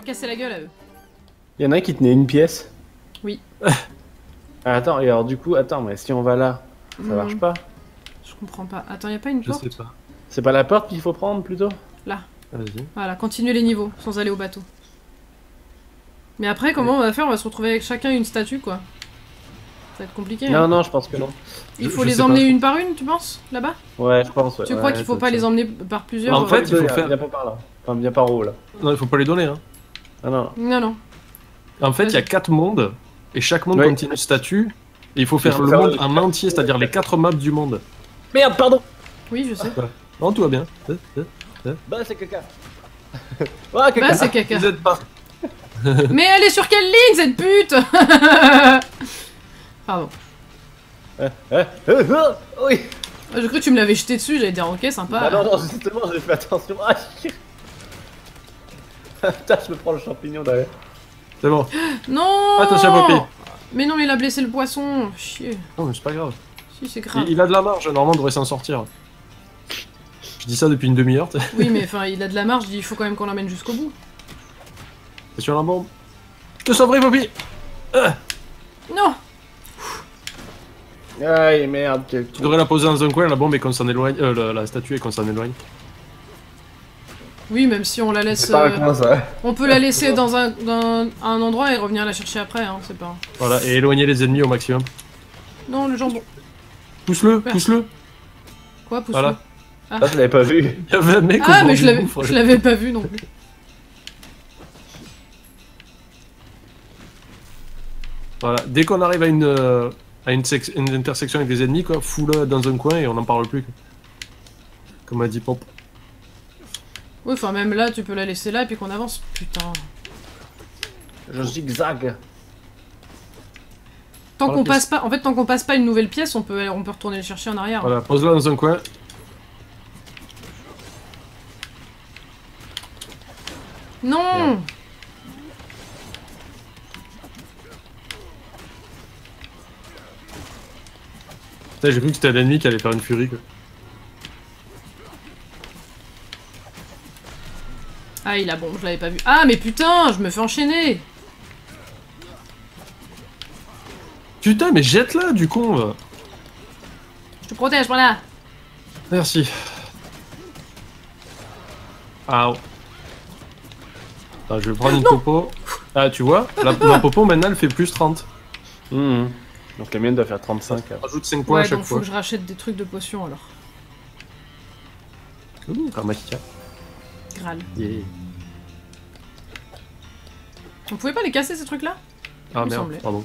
leur casser la gueule à eux. Il y en a un qui tenait une pièce. Oui. Attends, et alors du coup, attends, mais si on va là, ça marche pas. Je comprends pas. Attends, y a pas une porte? Je sais pas. C'est pas la porte qu'il faut prendre plutôt? Là. Vas-y. Voilà, continuez les niveaux sans aller au bateau. Mais après, comment on va faire? On va se retrouver avec chacun une statue, quoi. Ça va être compliqué. Non, hein. Non, je pense que non. Il faut les emmener une par une, tu penses? Là-bas? Ouais, je pense. Ouais. Tu crois qu'il faut pas les emmener par plusieurs? En fait, il faut faire. Viens pas par là. Enfin, viens par haut, là. Non, il faut pas les donner, hein. Ah non. Non, non. En fait, il y a 4 mondes, et chaque monde contient une statue, et il faut faire le monde en entier, c'est-à-dire les 4 maps du monde. Merde, pardon. Oui, je sais. Non, tout va bien. Bah, c'est caca. Bah, c'est caca. Vous êtes pas. Mais elle est sur quelle ligne, cette pute? Pardon. Oui. J'ai cru que tu me l'avais jeté dessus, j'allais dire ok, sympa. Ah non, non, justement, j'ai fait attention. Ah, putain, je me prends le champignon derrière. C'est bon. Non. Attention, Poppy. Mais non, mais il a blessé le poisson. Chier. Non, mais c'est pas grave. Si, c'est grave. Il a de la marge, normalement, on devrait s'en sortir. Je dis ça depuis une demi-heure. Oui, mais enfin, il a de la marge, il faut quand même qu'on l'emmène jusqu'au bout. C'est sur la bombe. Je te sauverai, Poppy. Non. Aïe, merde. Tu devrais la poser dans un coin, la bombe, et qu'on s'en éloigne. La statue, et qu'on s'en éloigne. Oui, même si on la laisse. Pas coin, ça. On peut la laisser dans un endroit et revenir la chercher après, hein, c'est pas. Voilà, et éloigner les ennemis au maximum. Non, le jambon. Pousse-le, pousse-le. Quoi, pousse-le? Voilà. Ah, je l'avais pas vu. Il y avait un mec au bout du gouffre, je l'avais pas vu non plus. Voilà, dès qu'on arrive à une intersection avec des ennemis, quoi, fous-le dans un coin et on n'en parle plus. Quoi. Comme a dit Pop. Oui, enfin, même là, tu peux la laisser là et puis qu'on avance. Putain. Je zigzag. Tant qu'on passe pas, en fait, tant qu'on passe pas une nouvelle pièce, on peut retourner le chercher en arrière. Voilà, pose-la dans un coin. Non. Merde. Putain, j'ai cru que c'était l'ennemi qui allait faire une furie, quoi. Ah, il a bon, je l'avais pas vu. Ah, mais putain, je me fais enchaîner. Putain, mais jette-la, du con, là. Je te protège, voilà. Merci. Ah, je vais prendre une popo. Ah, tu vois, ma popo, maintenant, elle fait plus 30. Mmh. Donc la mienne doit faire 35. Rajoute 5 points à chaque fois. Faut que je rachète des trucs de potions, alors. Ouh, Karmatica. Graal. Yeah. On pouvait pas les casser, ces trucs-là? Ah, merde, pardon.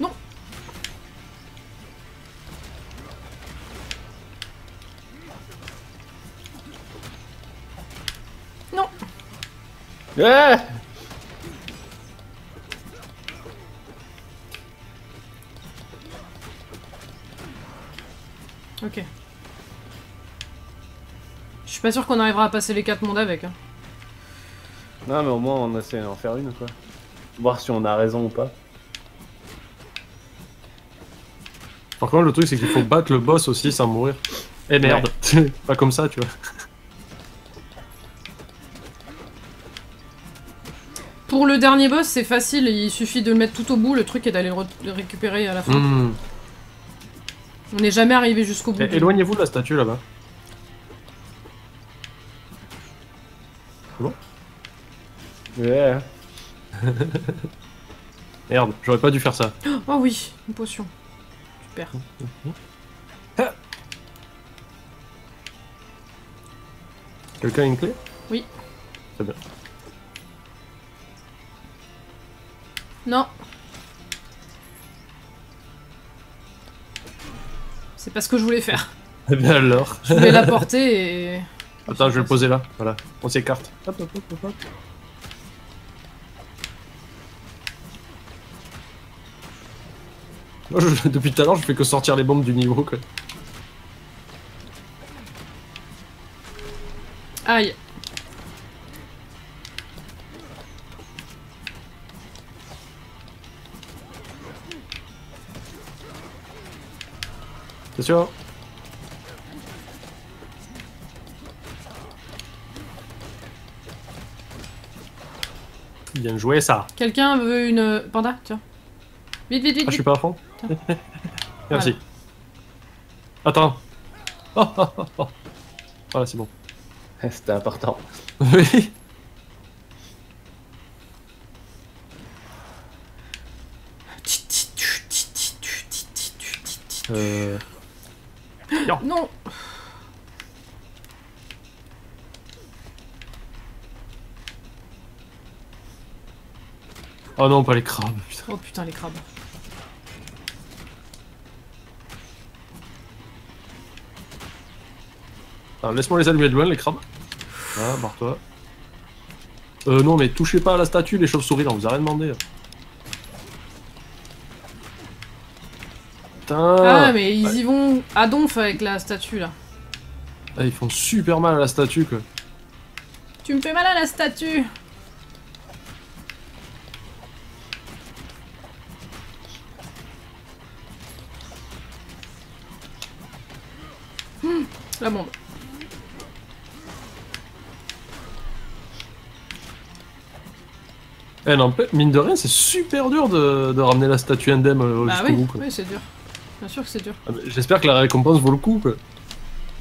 Non. Non. Ah, ok. Je suis pas sûr qu'on arrivera à passer les 4 mondes avec. Hein. Non, mais au moins on essaie d'en faire une, quoi. Voir si on a raison ou pas. Par contre, le truc, c'est qu'il faut battre le boss aussi sans mourir. Eh merde, ouais. Pas comme ça, tu vois. Pour le dernier boss, c'est facile, il suffit de le mettre tout au bout, le truc, et d'aller le récupérer à la fin. Mmh. On n'est jamais arrivé jusqu'au bout. Éloignez-vous de la statue, là-bas. C'est bon ? Ouais. Merde, j'aurais pas dû faire ça. Oh oui, une potion. Quelqu'un a une clé? Oui. Très bien. Non. C'est pas ce que je voulais faire. Eh bien alors. Je voulais la porter et... Attends, je vais le poser là. Voilà. On s'écarte. Hop, hop, hop, hop, hop. Moi, depuis tout à l'heure, je fais que sortir les bombes du niveau, quoi. Aïe. Attention. Bien joué ça. Quelqu'un veut une panda, tiens. Vite, vite, vite. Ah, je suis pas à fond. Merci. Voilà. Attends. Oh, oh, oh, oh. Voilà, c'est bon. C'était important. Oui. Non. Non. Oh non, pas les crabes, putain. Oh putain, les crabes. Laisse-moi les allumer de loin, les crabes. Ah, barre-toi. Non, mais touchez pas à la statue, les chauves-souris, là, on vous a rien demandé. Putain. Ah, mais ils y vont à donf avec la statue, là. Ah, ils font super mal à la statue, quoi. Tu me fais mal à la statue. La bombe. Eh non, mine de rien, c'est super dur de ramener la statue indemne jusqu'au bout. Oui, c'est dur. Bien sûr que c'est dur. Ah, j'espère que la récompense vaut le coup, quoi.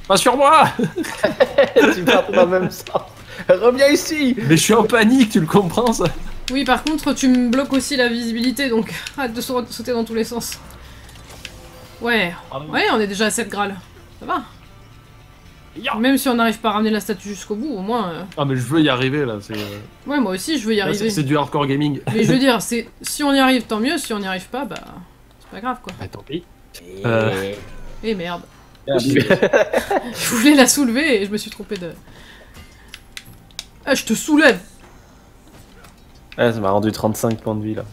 Pas sur moi. Tu pars dans le même sens. Reviens ici. Mais je suis en panique, tu le comprends, ça. Oui, par contre, tu me bloques aussi la visibilité, donc arrête de sauter dans tous les sens. Ouais. Pardon. Ouais, on est déjà à 7 grals. Ça va. Même si on n'arrive pas à ramener la statue jusqu'au bout, au moins... Ah mais je veux y arriver là, c'est... Ouais, moi aussi je veux y arriver. C'est du hardcore gaming. Mais je veux dire, si on y arrive tant mieux, si on n'y arrive pas, bah... C'est pas grave quoi. Bah tant pis. Et merde. Je voulais la soulever et je me suis trompé de... Ah, je te soulève. Ah, ça m'a rendu 35 points de vie là.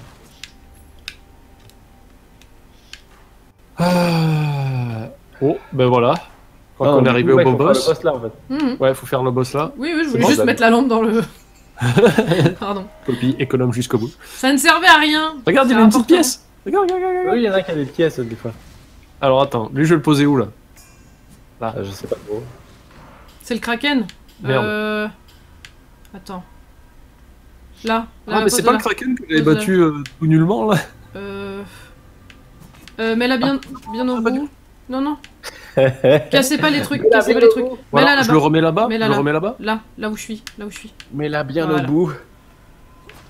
Ah... Oh, ben voilà. Ah, on est arrivé au boss. Faut faire le boss là, en fait. Ouais, faut faire le boss là. Oui, oui, je voulais juste mettre la lampe dans le... Pardon. Copie économe jusqu'au bout. Ça ne servait à rien. Regarde, il y a une petite pièce. Regarde, regarde, regarde. Oui, il y en a qui a des pièces, des fois. Alors, attends. Lui, je vais le poser où, là? Là, je sais pas trop. C'est le Kraken. Merde. Attends. Là. Ah, mais c'est pas le Kraken que j'avais battu tout nullement, là. Mais là, bien au bout. Non, non. Cassez pas les trucs, cassez pas les trucs. Voilà, mets là, je le remets là-bas, là, là où je suis, Mais là, bien au bout.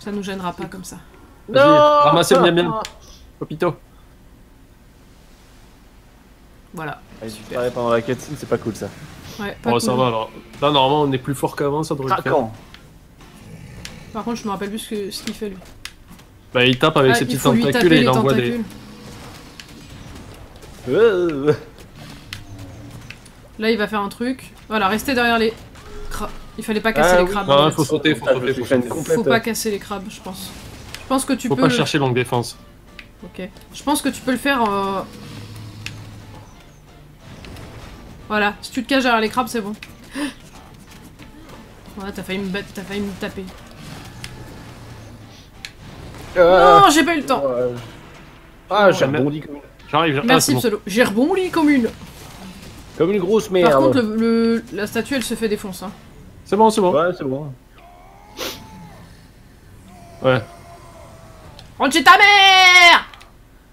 Ça nous gênera pas comme ça. Non. Ramassez le miam-miam. Popito. Voilà. Ah, super. Pareil, pendant la cutscene, c'est pas cool ça. Ouais, pas cool. Ça va alors. Là, normalement, on est plus fort qu'avant, ça devrait le faire. Par contre, je me rappelle plus ce qu'il fait lui. Bah, il tape avec ses petits tentacules et il envoie des... Là, il va faire un truc. Voilà, restez derrière les crabes. Il fallait pas casser les crabes. Ah, faut sauter, faut pas casser les crabes, je pense. Je pense que tu peux. Faut pas chercher longue défense. Ok. Je pense que tu peux le faire. Voilà, si tu te caches derrière les crabes, c'est bon. Voilà, t'as failli me battre, t'as failli me taper. Non, j'ai pas eu le temps. Ah, j'ai rebondi comme une. J'arrive. Merci, Pseudo. J'ai rebondi comme une. Comme une grosse merde. Par contre, la statue, elle se fait défoncer. Hein. C'est bon, c'est bon. Ouais, c'est bon. Ouais. Rentre chez ta mère.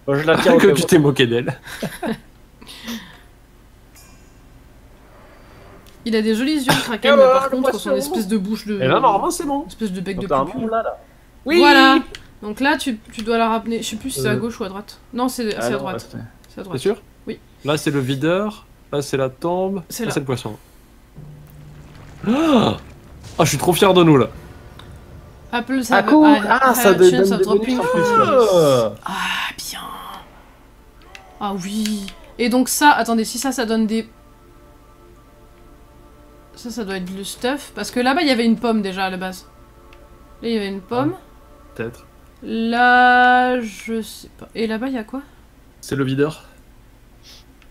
Bon, je la tiens que tu t'es moqué d'elle. Il a des jolis yeux de Kraken, mais par contre, son espèce de bouche de... Et là, normalement, c'est bon. Espèce de bec de poupou. Oui. Voilà. Donc là, tu dois la ramener. Je sais plus si c'est à gauche ou à droite. Non, c'est à droite. C'est à droite. T'es sûr? Oui. Là, c'est le videur. Là, c'est la tombe, c'est le poisson. Ah, je suis trop fier de nous, là. Apple, ça cool. Ah, ça donne des bonus en plus. Ah, bien. Ah, oui. Et donc ça, attendez, si ça donne des... Ça doit être le stuff. Parce que là-bas, il y avait une pomme, déjà, à la base. Là, il y avait une pomme. Peut-être. Là, je sais pas. Et là-bas, il y a quoi? C'est le videur.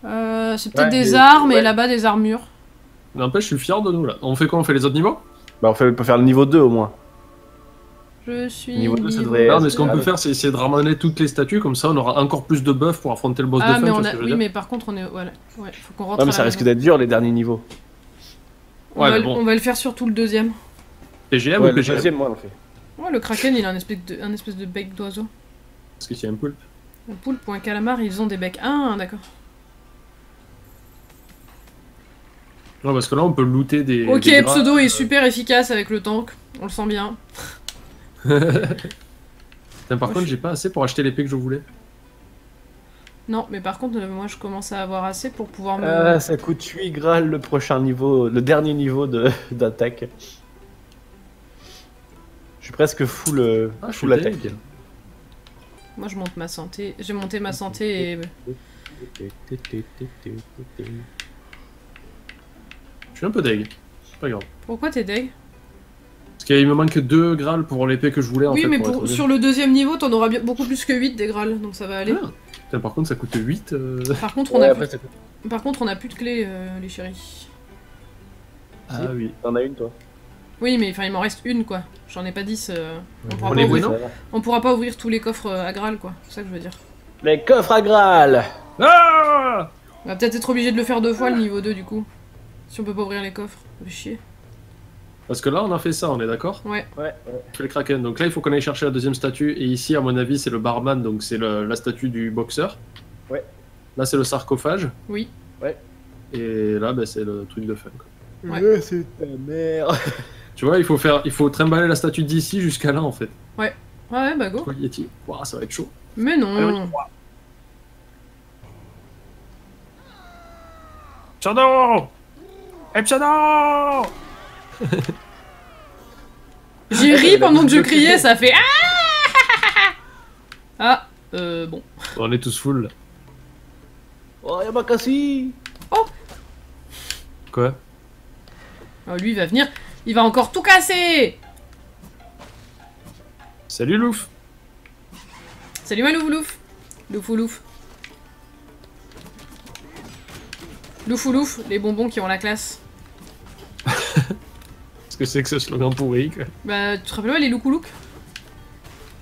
C'est peut-être des armes et là-bas des armures. N'empêche, je suis fier de nous là. On fait quoi? On fait les autres niveaux? Bah on peut faire le niveau 2 au moins. Je suis... Niveau 2, ça devrait... Non, mais ce qu'on peut faire, c'est essayer de ramener toutes les statues, comme ça on aura encore plus de buff pour affronter le boss de fin. Mais on a... Oui, mais par contre, on est... Voilà. Ouais, faut qu'on rentre. Non, mais ça risque d'être dur, les derniers niveaux. On, ouais, on va le faire surtout le deuxième. PGM ouais, ou PGM? Le deuxième, moi, on fait. Ouais, le Kraken, il a un espèce de bec d'oiseau. Est-ce qu'il y a un poulpe? Un poulpe ou un calamar, ils ont des becs. Ah, d'accord. Non, parce que là, on peut looter des... Ok, des gras, Pseudo est super efficace avec le tank. On le sent bien. Tain, par contre, j'ai pas assez pour acheter l'épée que je voulais. Non, mais par contre, moi, je commence à avoir assez pour pouvoir me... ça coûte 8 Graal le prochain niveau, le dernier niveau d'attaque. Je suis presque full, full attaque. Moi, je monte ma santé. J'ai monté ma santé et... Je suis un peu deg. C'est pas grave. Pourquoi t'es deg? Parce qu'il me manque 2 Graal pour l'épée que je voulais, en fait. Oui, mais pour, sur le deuxième niveau, t'en auras beaucoup plus que 8 des Graal, donc ça va aller. Ah. Putain, par contre, ça coûte 8. Par contre, on a plus de clés, les chéris. Ah oui, t'en as une, toi? Oui, mais enfin, il m'en reste une, quoi. J'en ai pas 10. On pourra pas ouvrir tous les coffres à Graal, quoi. C'est ça que je veux dire. Les coffres à Graal! Ah, on va peut-être être obligé de le faire 2 fois, le niveau 2, du coup. Si on peut pas ouvrir les coffres. Ça fait chier. Parce que là, on a fait ça, on est d'accord? Ouais. Fait le Kraken. Donc là, il faut qu'on aille chercher la deuxième statue. Et ici, à mon avis, c'est le barman, donc c'est la statue du boxeur. Ouais. Là, c'est le sarcophage. Oui. Ouais. Et là, bah, c'est le truc de fun, quoi. Ouais, ouais, c'est ta mère. Tu vois, il faut trimballer la statue d'ici jusqu'à là, en fait. Ouais. Ouais, bah go. Ouah, ça va être chaud. Mais non. Allez, Shadow! Shadow! J'ai ri pendant que je criais, ça fait ah bon. On est tous full là. Oh y'a Bakassi. Oh quoi? Oh, lui il va venir, il va encore tout casser. Salut Louf. Salut ma Louf. Loufouf. Loufouf, les bonbons qui ont la classe. Que c'est que ce slogan pourri, quoi. Bah, tu te rappelles pas les Loukoulouk?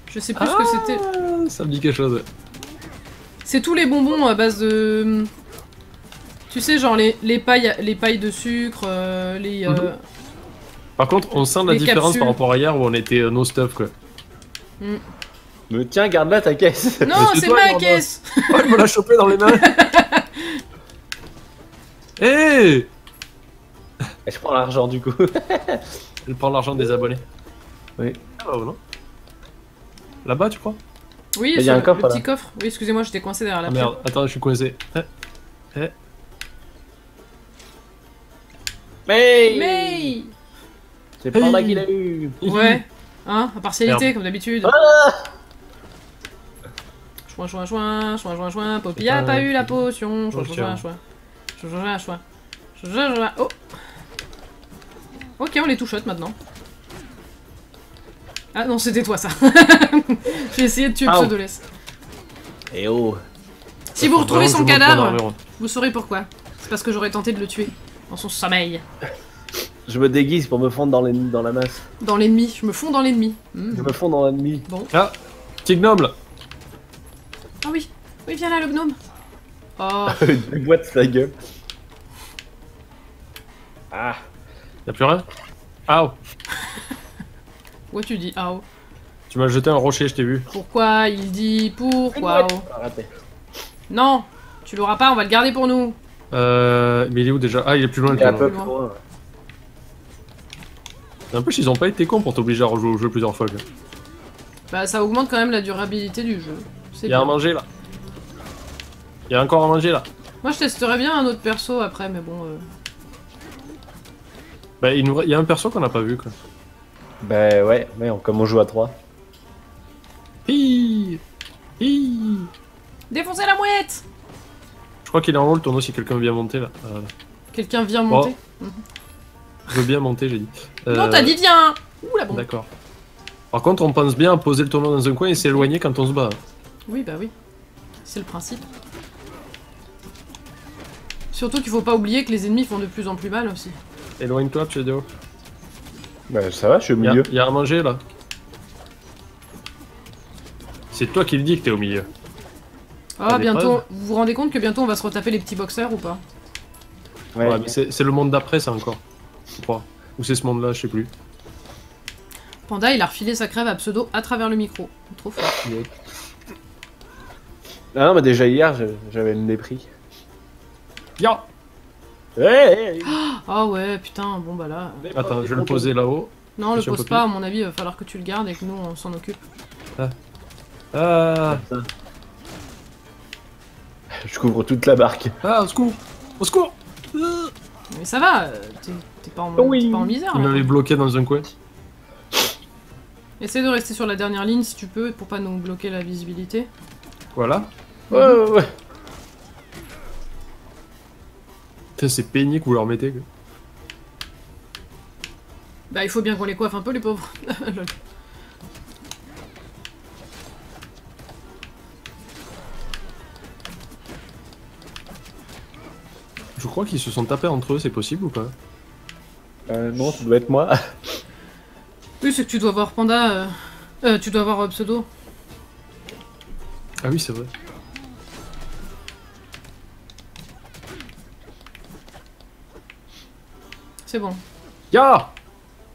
Je sais plus ce que c'était. Ça me dit quelque chose. C'est tous les bonbons à base de... Tu sais, genre les pailles de sucre, les... Par contre, on sent la différence capsules. Par rapport à hier où on était no stuff, quoi. Mais tiens, garde là ta caisse. Non, c'est ma caisse. Oh, il me l'a chopé dans les mains. Hé hey. Et je prends l'argent du coup. Je prends l'argent des abonnés. Oui. Ah non. Là-bas tu crois? Oui, il y a un coffre, le petit coffre. Oui, excusez-moi, j'étais coincé derrière la merde. Attends, je suis coincé. Mais c'est Panda qui l'a eu. Ouais. Hein, impartialité comme d'habitude. Chouin. Poppy a pas eu la potion. Chouin. Oh. Ok, on les two-shot maintenant. Ah non, c'était toi ça. J'ai essayé de tuer Pseudoless. Eh oh. Si vous retrouvez son cadavre, vous saurez pourquoi. C'est parce que j'aurais tenté de le tuer dans son sommeil. Je me déguise pour me fondre dans la masse. Dans l'ennemi, je me fonds dans l'ennemi. Je me fonds dans l'ennemi. Bon. Ah, petit gnome là. Ah oui, oui, viens là le gnome. Oh. Une boîte sa gueule. Ah. Y'a plus rien? Aouh. Ouais, tu dis aouh. Tu m'as jeté un rocher, je t'ai vu. Pourquoi? Il dit pourquoi? Non, tu l'auras pas, on va le garder pour nous. Mais il est où déjà? Ah, il est plus loin. En plus, ils ont pas été cons pour t'obliger à rejouer au jeu plusieurs fois. Quoi. Bah, ça augmente quand même la durabilité du jeu. Y'a à manger là. Y'a encore à manger là. Moi, je testerais bien un autre perso après, mais bon. Bah, il y a un perso qu'on n'a pas vu, quoi. Bah ouais, mais comme on joue à 3. Hi. Hi. Défoncez la mouette. Je crois qu'il est en haut le tourneau si quelqu'un vient monter, là. Quelqu'un vient monter? Je veux bien monter, j'ai dit. Non, t'as dit viens. Ouh, la bombe. D'accord. Par contre, on pense bien à poser le tourneau dans un coin et s'éloigner quand on se bat. Oui, bah oui. C'est le principe. Surtout qu'il faut pas oublier que les ennemis font de plus en plus mal, aussi. Éloigne-toi, Pseudo. Bah ça va, je suis au milieu. Y'a à manger là. C'est toi qui le dis que t'es au milieu. Ah, bientôt. Vous vous rendez compte que bientôt on va se retaper les petits boxeurs ou pas? Ouais, ouais mais c'est le monde d'après, ça encore. Je crois. Ou c'est ce monde-là, je sais plus. Panda, il a refilé sa crève à Pseudo à travers le micro. Trop fort. Yeah. Ah non, mais déjà hier, j'avais une dépris. Yo. Hey. Ah ouais, putain, bon bah là... Attends, je vais le poser là-haut. Non, le pose pas, à mon avis, il va falloir que tu le gardes et que nous, on s'en occupe. Ah. Ah. Je couvre toute la barque. Ah, au secours. Au secours. Mais ça va, t'es pas, oui. Pas en misère. On m'avait bloqué dans un coin. Essaye de rester sur la dernière ligne si tu peux, pour pas nous bloquer la visibilité. Voilà. Ouais, ouais, ouais. Putain, c'est pénible que vous leur mettez. Quoi. Bah, il faut bien qu'on les coiffe un peu, les pauvres. Je crois qu'ils se sont tapés entre eux, c'est possible ou pas? Non, ça doit être moi. Oui, c'est que tu dois voir Panda... tu dois voir Pseudo. Ah oui, c'est vrai. C'est bon. Ya!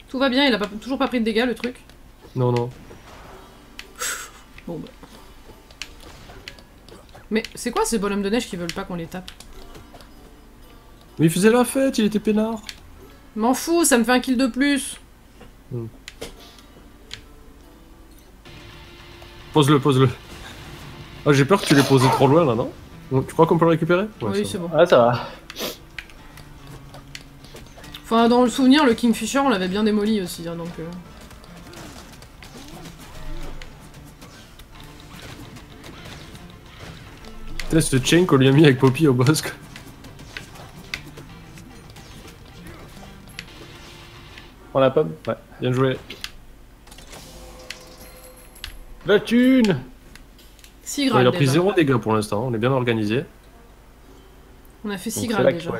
Tout va bien, il a pas, toujours pas pris de dégâts, le truc. Non, non. Bon bah... Mais c'est quoi ces bonhommes de neige qui veulent pas qu'on les tape? Mais il faisait la fête, il était peinard. M'en fous, ça me fait un kill de plus. Hmm. Pose-le, pose-le. Ah, j'ai peur que tu l'aies posé trop loin là, non? Tu crois qu'on peut le récupérer? Ouais, oui, c'est bon. Ah, ça va. Enfin, dans le souvenir, le Kingfisher, on l'avait bien démoli aussi, hein, donc... Putain, ce chain qu'on lui a mis avec Poppy au boss, quoi. Prends la pomme? Ouais, bien joué. La thune! Si grave. Ouais, il a pris 0 dégâts pour l'instant, on est bien organisé. On a fait 6 grades déjà.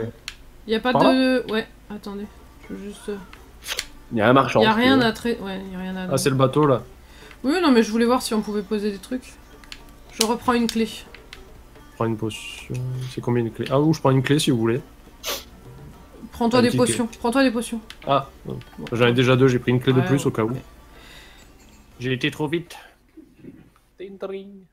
Il y a pas de... Ouais, attendez. Je veux juste... Il y a un marchand. Il y a rien à traiter. Ouais, il y a rien à... Ah, c'est le bateau là. Oui, non, mais je voulais voir si on pouvait poser des trucs. Je reprends une clé. Je prends une potion. C'est combien une clé? Ah, ou je prends une clé si vous voulez. Prends-toi des potions. Prends-toi des potions. Ah, bon. J'en ai déjà 2, j'ai pris une clé de plus au cas où. J'ai été trop vite. Tintring.